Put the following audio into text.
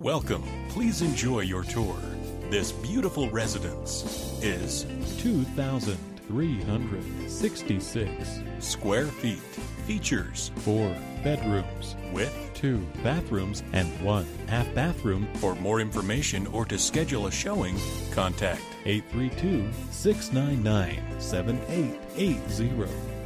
Welcome. Please enjoy your tour. This beautiful residence is 2,366 square feet. Features 4 bedrooms with 2 bathrooms and 1 half bathroom. For more information or to schedule a showing, contact 832-699-7880.